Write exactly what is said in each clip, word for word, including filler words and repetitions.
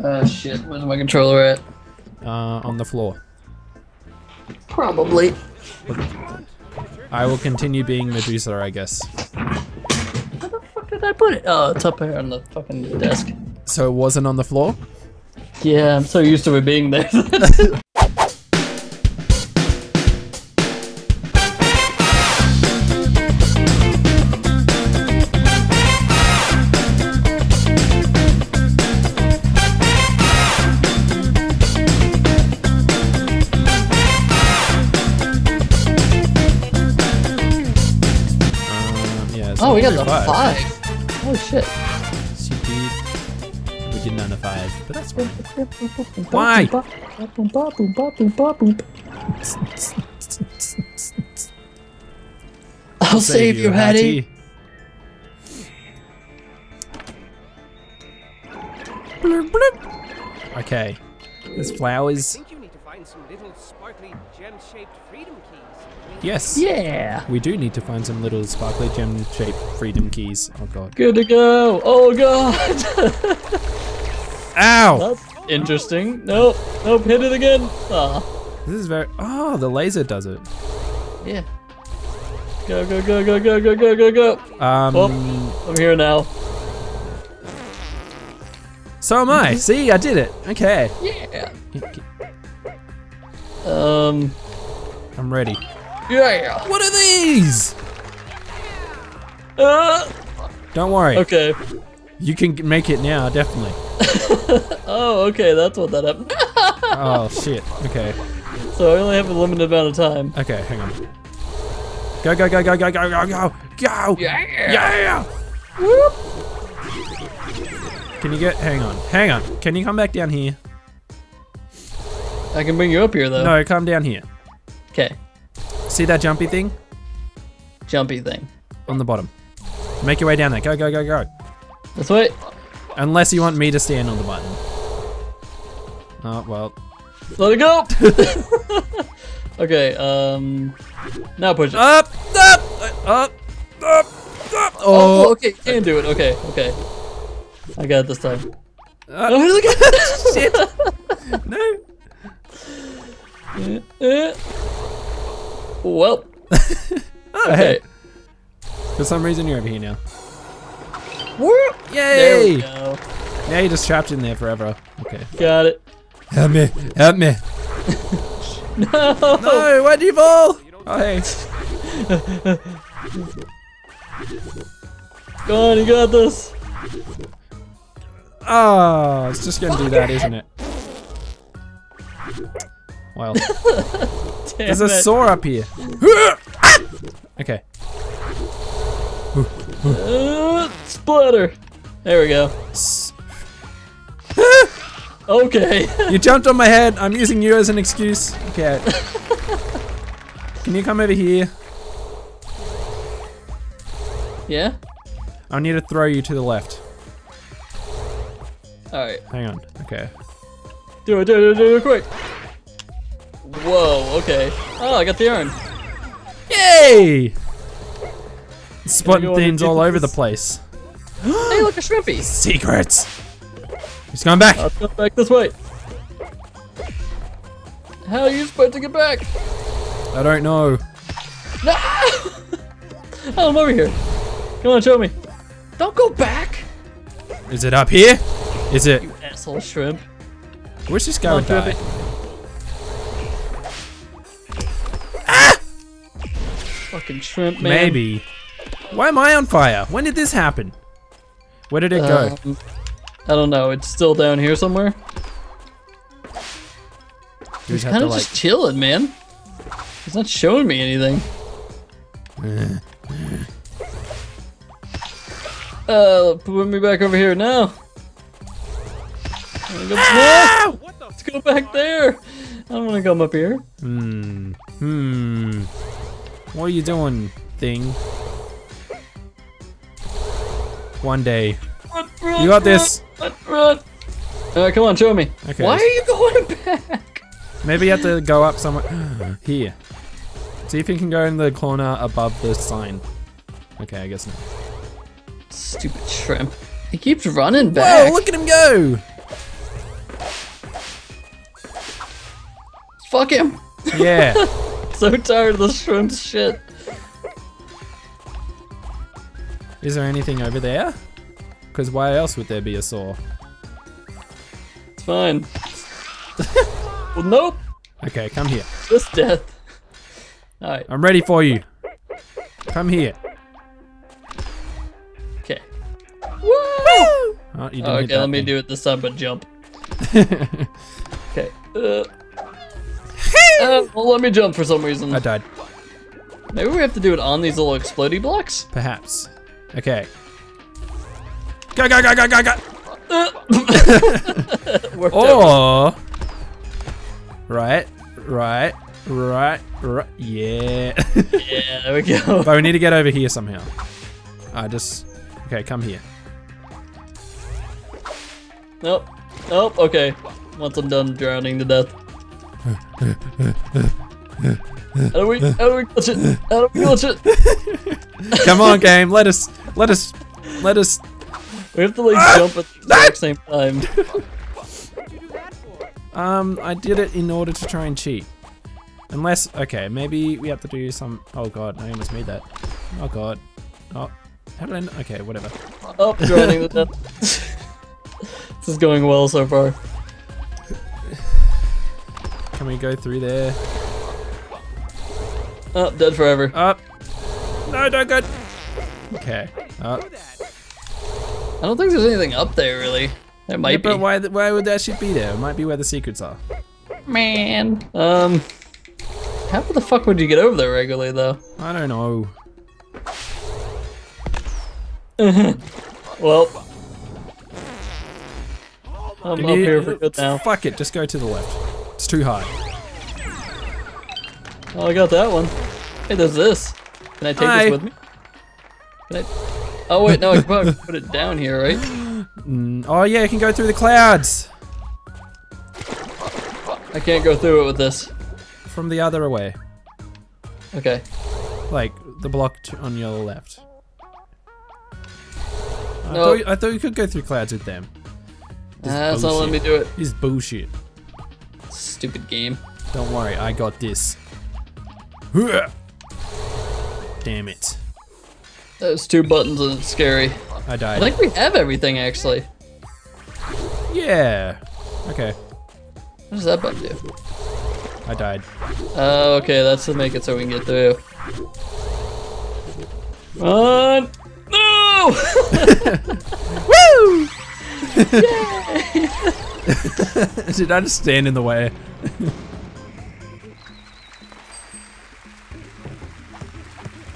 Ah, uh, shit. Where's my controller at? Uh, on the floor. Probably. I will continue being Medusa, I guess. Where the fuck did I put it? Oh, it's up here on the fucking desk. So it wasn't on the floor? Yeah, I'm so used to it being there. Oh, we got the five. five. Oh shit. Stupid. We didn't on the five, but that's fine. Why? I'll, I'll save, save you, Hattie. Bloop, bloop. Okay. There's flowers. I think you need to find some little sparkly gem-shaped freedom keys. Yes. Yeah. We do need to find some little sparkly gem-shaped freedom keys. Oh god. Good to go. Oh god. Ow. That's interesting. Nope. Nope. Hit it again. Oh. This is very. Oh, the laser does it. Yeah. Go go go go go go go go go. Um. Oh, I'm here now. So am I. See, I did it. Okay. Yeah. Um. I'm ready. Yeah. What are these? Uh, Don't worry. Okay. You can make it now, definitely. Oh, okay. That's what that happened. Oh, shit. Okay. So I only have a limited amount of time. Okay, hang on. Go, go, go, go, go, go, go, go. Go. Yeah. Yeah. Whoop. Can you get, hang on, hang on. Can you come back down here? I can bring you up here, though. No, come down here. Okay. See that jumpy thing? Jumpy thing. On the bottom. Make your way down there. Go, go, go, go. This way. Unless you want me to stand on the button. Oh, well. Let it go! Okay, um... now push it. Up, up, up, up, up! Oh, oh okay, you can do it. Okay, okay. I got it this time. Uh, oh, look at that! Shit! No! Uh, uh. Well. Oh, okay. Hey. For some reason, you're over here now. Whoop! Yay! There we go. Now you're just trapped in there forever. Okay. Got it. Help me! Help me! No! No! Why'd you fall? Oh, hey. Go on, you got this. Oh, it's just gonna do that, isn't it? Well. There's a saw up here. Okay. Uh, splatter. There we go. Okay. You jumped on my head. I'm using you as an excuse. Okay. Can you come over here? Yeah? I need to throw you to the left. Alright. Hang on. Okay. Do it, do it, do it, quick. Whoa, okay. Oh, I got the urn. Yay! Spotting things all over the place. Hey, look, a shrimpy. Secrets. He's going back. I'll come back this way. How are you supposed to get back? I don't know. No! Oh, I'm over here. Come on, show me. Don't go back. Is it up here? Is it? You asshole shrimp. I wish this guy would die. Fucking shrimp, man. Maybe. Why am I on fire? When did this happen? Where did it uh, go? I don't know. It's still down here somewhere. He's kind of like... just chilling, man. He's not showing me anything. uh, put me back over here now. Go... Ah! What the... Let's go back there. I don't want to come up here. Hmm. Hmm. What are you doing, thing? One day. Run, run, you got this. Run, run. Uh, come on, show me. Okay. Why are you going back? Maybe you have to go up somewhere. Here. See if you can go in the corner above the sign. Okay, I guess not. Stupid shrimp. He keeps running back. Whoa, look at him go. Fuck him. Yeah. So tired of the shrimp shit. Is there anything over there? Because why else would there be a saw? It's fine. Well, nope. Okay, come here. Just death. All right. I'm ready for you. Come here. Okay. Woo! Oh, you didn't oh, okay, let me thing. do it this time, but jump. Okay. Uh, uh, well, let me jump for some reason. I died. Maybe we have to do it on these little explodey blocks? Perhaps. Okay. Go, go, go, go, go, go! Or... oh. Right, right, right, right. Yeah. Yeah, there we go. But we need to get over here somehow. I uh, just... Okay, come here. Nope. Nope, okay. Once I'm done drowning to death. How do we, how do we glitch it? How do we glitch it? Come on, game, let us, let us, let us. We have to like ah! jump at the ah! same time. Um, I did it in order to try and cheat. Unless, okay, maybe we have to do some, oh god, I almost made that. Oh god. Oh, how did I, know? Okay, whatever. Oh, drowning to death. This is going well so far. Can we go through there? Oh, dead forever. Up. Oh. No, don't go. Okay. Oh. I don't think there's anything up there really. There might yeah, be. But why, why would that shit be there? It might be where the secrets are. Man. Um. How the fuck would you get over there regularly though? I don't know. Well. I'm up here for good now. Fuck it, just go to the left. It's too high. Oh, I got that one. Hey, there's this. Can I take Hi. this with me? Can I... Oh wait, no, I can put it down here, right? Mm, oh yeah, you can go through the clouds. I can't go through it with this. From the other way. Okay. Like, the block on your left. I, no. thought, I thought you could go through clouds with them. Nah, that's not letting me do it. This is bullshit. Stupid game. Don't worry, I got this. Damn it. Those two buttons and it's scary. I died. I think we have everything actually. Yeah. Okay. What does that button do? I died. Oh, uh, okay, that's to make it so we can get through. Run! No! Woo! Did I just stand in the way?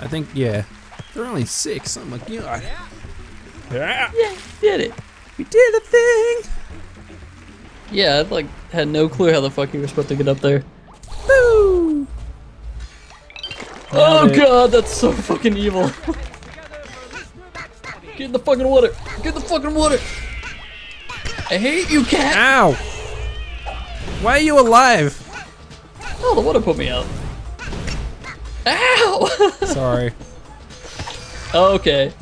I think, yeah. There are only six. I'm like, yeah. Yeah, we did it. We did the thing. Yeah, I like had no clue how the fuck you were supposed to get up there. Boo! Oh god, that's so fucking evil. Get in the fucking water. Get in the fucking water. I hate you, cat! Ow! Why are you alive? Oh, the water put me out. Ow! Sorry. Okay.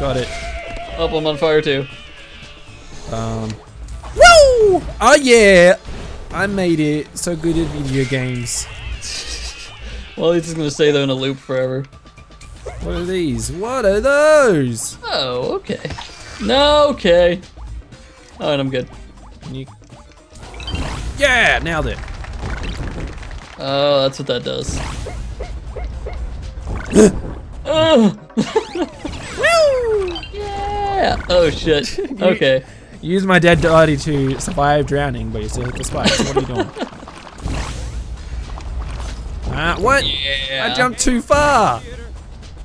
Got it. Oh, I'm on fire too. Um. Woo! Oh yeah! I made it. So good at video games. Well, it's just gonna stay there in a loop forever. What are these? What are those? Oh, okay. No, okay. All right, I'm good. You... Yeah, nailed it. Oh, that's what that does. Oh. Yeah. Oh shit. Okay. You, use my dead body to survive drowning, but you still hit the spikes. What are you doing? Ah, uh, what? Yeah. I jumped too far.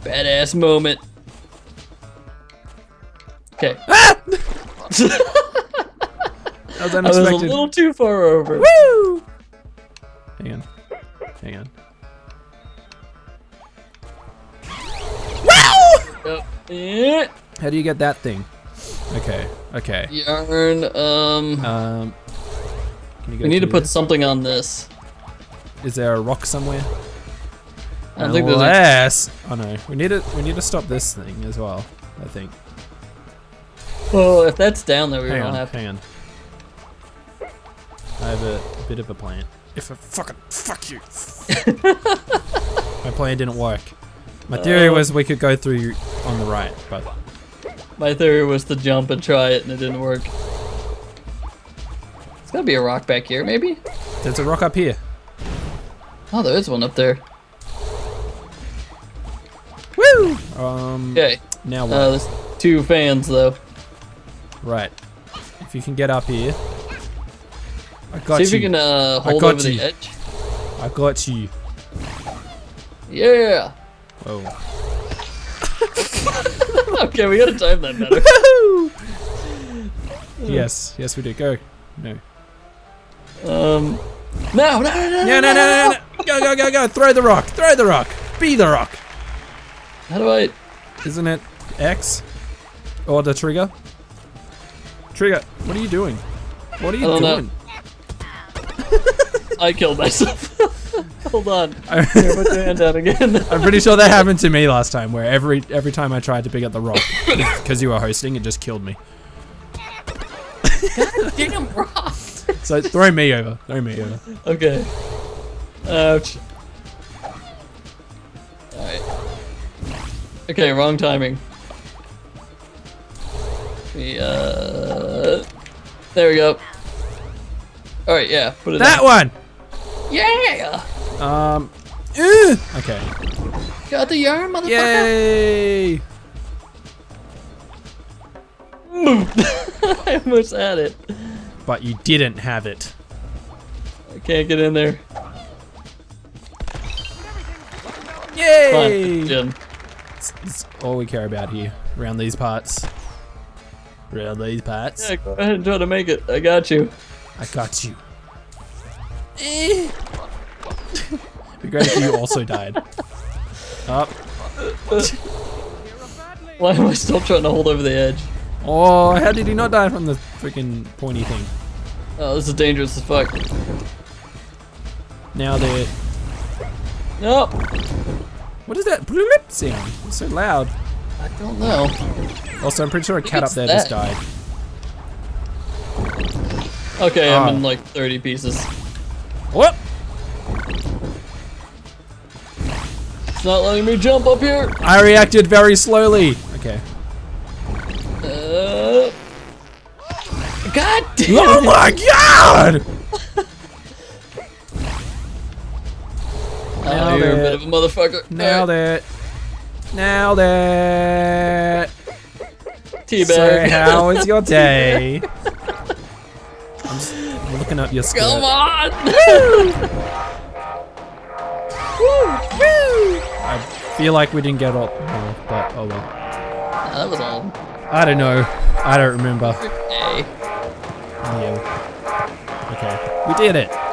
Badass moment. Okay. Ah! That was unexpected. I was a little too far over. Woo! Hang on. Hang on. Woo! Yep. How do you get that thing? Okay. Okay. Yarn. Um. Um. Can you go we need to put this? something on this. Is there a rock somewhere? I don't think there's Unless, oh no, we need to we need to stop this thing as well. I think. Well, if that's down there, we hang don't on, have. Hang on. I have a bit of a plan. If I fucking fuck you. My plan didn't work. My theory uh, was we could go through on the right, but my theory was to jump and try it, and it didn't work. There's gotta be a rock back here, maybe. There's a rock up here. Oh, there is one up there. Woo! Um. Okay. Now what? Uh, there's two fans though. Right. If you can get up here. I got See you. See if you can uh, hold over you. the edge. I got you. Yeah. Whoa. Okay, we gotta time that better. Yes, yes we do. Go. No. Um. No, no, no, no, no, no, no, no, no. Go, go, go, go. Throw the rock. Throw the rock. Be the rock. How do I? Isn't it X? Or the trigger? Trigger. What are you doing? What are you I doing? I killed myself. Hold on. Here, put your hand down again. I'm pretty sure that happened to me last time, where every every time I tried to pick up the rock, because you were hosting, it just killed me. God damn rock. So throw me over. Throw me over. Okay. Ouch. Alright. Okay, wrong timing. We, uh... There we go. Alright, yeah. Put it that down. One! Yeah! Um... Ew. Okay. Got the yarn, motherfucker! Yay! I almost had it. But you didn't have it. I can't get in there. Yay! Fine, it's, it's all we care about here. Around these parts. Around these parts. Yeah, go ahead and try to make it. I got you. I got you. Eh. It'd be great if you also died. Up. Why am I still trying to hold over the edge? Oh, how did he not die from the freaking pointy thing? Oh, this is dangerous as fuck. Now they're... Nope. What is that bloop sound? It's so loud. I don't know. Also, I'm pretty sure a cat up there that? just died. Okay, oh. I'm in like thirty pieces. What? It's not letting me jump up here. I reacted very slowly. Okay. Uh, God damn it. Oh my god! Now oh, you're a bit of a motherfucker. Nailed it. Nailed it. Teabag. So how is your day? I'm just looking up your skirt. Come on! I feel like we didn't get all, oh, but oh well. Nah, that was all. I don't know. I don't remember. Hey. Yeah. Okay. We did it.